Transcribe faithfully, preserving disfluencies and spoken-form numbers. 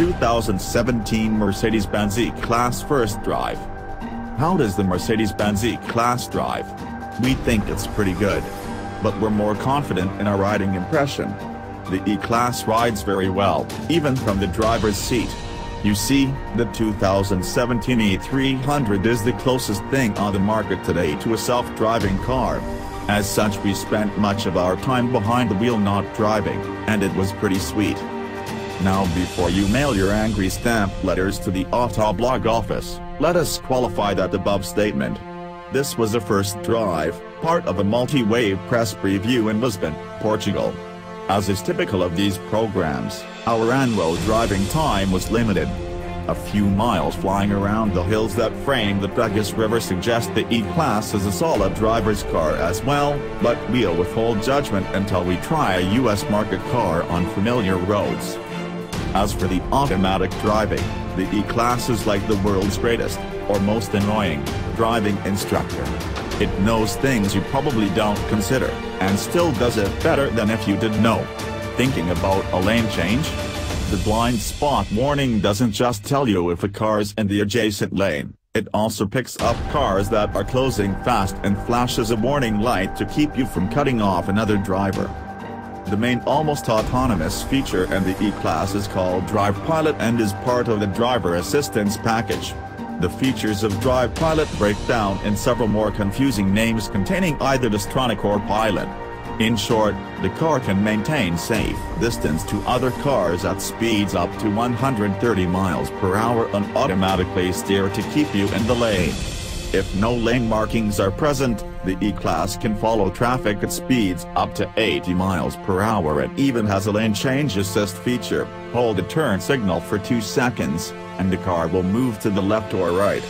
two thousand seventeen Mercedes-Benz E-Class first drive. How does the Mercedes-Benz E-Class drive? We think it's pretty good. But we're more confident in our riding impression. The E-Class rides very well, even from the driver's seat. You see, the two thousand seventeen E three hundred is the closest thing on the market today to a self-driving car. As such, we spent much of our time behind the wheel not driving, and it was pretty sweet. Now, before you mail your angry stamped letters to the Auto Blog office, let us qualify that above statement. This was a first drive, part of a multi-wave press preview in Lisbon, Portugal. As is typical of these programs, our annual driving time was limited. A few miles flying around the hills that frame the Tagus River suggest the E-Class is a solid driver's car as well, but we'll withhold judgment until we try a U S market car on familiar roads. As for the automatic driving, the E-Class is like the world's greatest, or most annoying, driving instructor. It knows things you probably don't consider, and still does it better than if you did know. Thinking about a lane change? The blind spot warning doesn't just tell you if a car's in the adjacent lane, it also picks up cars that are closing fast and flashes a warning light to keep you from cutting off another driver. The main almost autonomous feature in the E-Class is called Drive Pilot and is part of the driver assistance package. The features of Drive Pilot break down in several more confusing names containing either Distronic or Pilot. In short, the car can maintain safe distance to other cars at speeds up to one hundred thirty miles per hour and automatically steer to keep you in the lane. If no lane markings are present, the E-Class can follow traffic at speeds up to eighty miles per hour. It even has a lane change assist feature. Hold a turn signal for two seconds, and the car will move to the left or right.